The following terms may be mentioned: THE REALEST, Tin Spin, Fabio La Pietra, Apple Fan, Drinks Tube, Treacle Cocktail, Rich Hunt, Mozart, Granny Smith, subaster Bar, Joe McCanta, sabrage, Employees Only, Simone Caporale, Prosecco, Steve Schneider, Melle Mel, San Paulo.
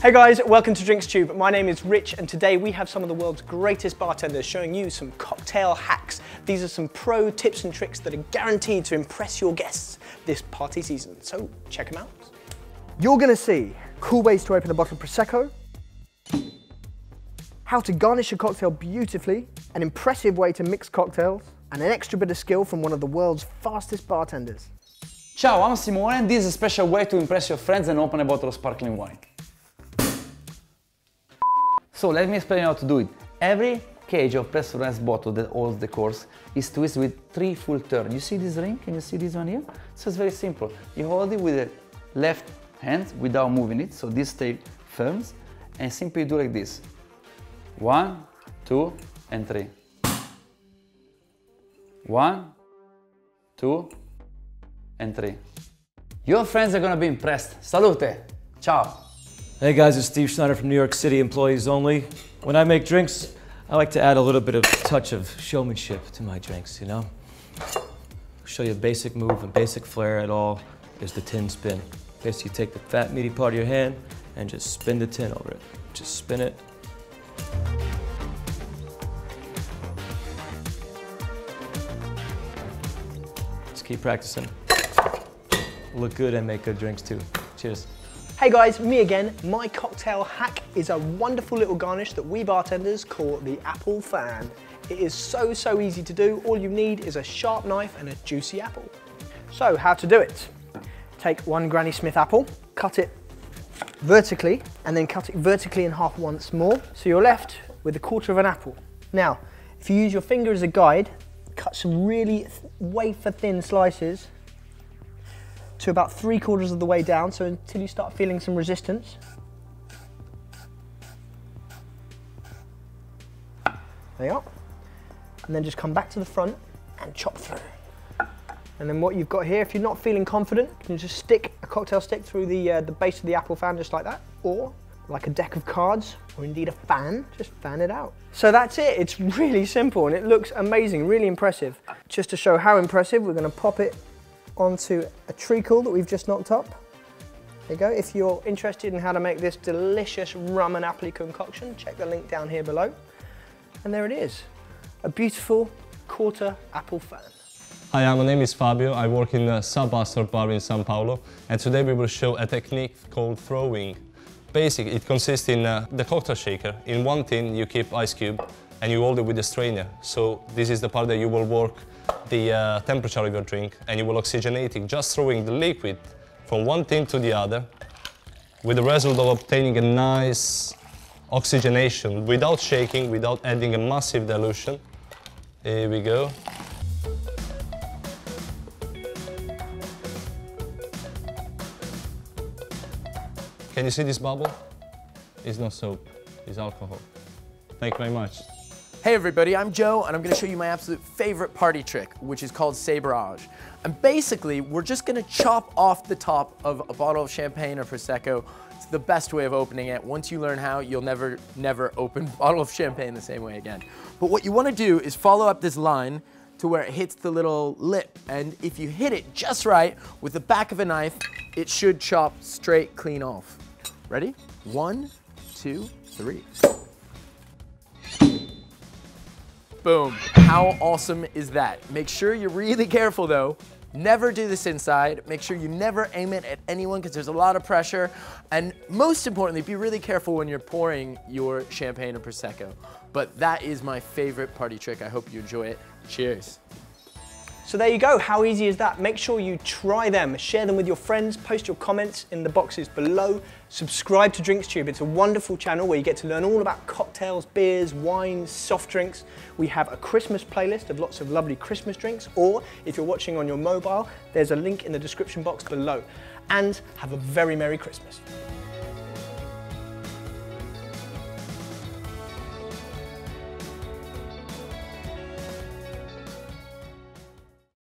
Hey guys, welcome to Drinks Tube. My name is Rich and today we have some of the world's greatest bartenders showing you some cocktail hacks. These are some pro tips and tricks that are guaranteed to impress your guests this party season, so check them out. You're gonna see cool ways to open a bottle of Prosecco, how to garnish a cocktail beautifully, an impressive way to mix cocktails, and an extra bit of skill from one of the world's fastest bartenders. Ciao, I'm Simone and this is a special way to impress your friends and open a bottle of sparkling wine. So let me explain how to do it. Every cage of pressurized bottle that holds the course is twisted with 3 full turns. You see this ring? Can you see this one here? So it's very simple. You hold it with the left hand without moving it, so this stays firm, and simply do like this. 1, 2, and 3. 1, 2, and 3. Your friends are gonna be impressed. Salute! Ciao! Hey guys, it's Steve Schneider from New York City, Employees Only. When I make drinks, I like to add a little bit of touch of showmanship to my drinks, you know? Show you a basic move and basic flair at all is the tin spin. Basically, you take the fat, meaty part of your hand and just spin the tin over it. Just spin it. Just keep practicing. Look good and make good drinks too. Cheers. Hey guys, me again. My cocktail hack is a wonderful little garnish that we bartenders call the Apple Fan. It is so easy to do. All you need is a sharp knife and a juicy apple. So how to do it? Take 1 Granny Smith apple, cut it vertically, and then cut it vertically in half once more. So you're left with a quarter of an apple. Now, if you use your finger as a guide, cut some really wafer thin slices to about 3/4 of the way down, so until you start feeling some resistance. There you are. And then just come back to the front and chop through. And then what you've got here, if you're not feeling confident, you can just stick a cocktail stick through the base of the apple fan just like that, or like a deck of cards, or indeed a fan, just fan it out. So that's it, it's really simple and it looks amazing, really impressive. Just to show how impressive, we're gonna pop it onto a treacle that we've just knocked up. There you go. If you're interested in how to make this delicious rum and apple concoction, check the link down here below. And there it is, a beautiful quarter apple fan. Hi, my name is Fabio. I work in the Subaster Bar in San Paulo, and today we will show a technique called throwing. Basically, it consists in the cocktail shaker. In one tin, you keep ice cube, and you hold it with a strainer. So this is the part that you will work the temperature of your drink and you will oxygenate it, just throwing the liquid from one tin to the other with the result of obtaining a nice oxygenation without shaking, without adding a massive dilution. Here we go. Can you see this bubble? It's not soap, it's alcohol. Thank you very much. Hey everybody, I'm Joe and I'm going to show you my absolute favorite party trick, which is called sabrage. And basically, we're just going to chop off the top of a bottle of champagne or Prosecco. It's the best way of opening it. Once you learn how, you'll never open a bottle of champagne the same way again. But what you want to do is follow up this line to where it hits the little lip. And if you hit it just right with the back of a knife, it should chop straight clean off. Ready? 1, 2, 3. Boom, how awesome is that? Make sure you're really careful though. Never do this inside. Make sure you never aim it at anyone because there's a lot of pressure. And most importantly, be really careful when you're pouring your champagne or Prosecco. But that is my favorite party trick. I hope you enjoy it. Cheers. So there you go, how easy is that? Make sure you try them, share them with your friends, post your comments in the boxes below, subscribe to Drinks Tube. It's a wonderful channel where you get to learn all about cocktails, beers, wines, soft drinks. We have a Christmas playlist of lots of lovely Christmas drinks, or if you're watching on your mobile, there's a link in the description box below. And have a very Merry Christmas.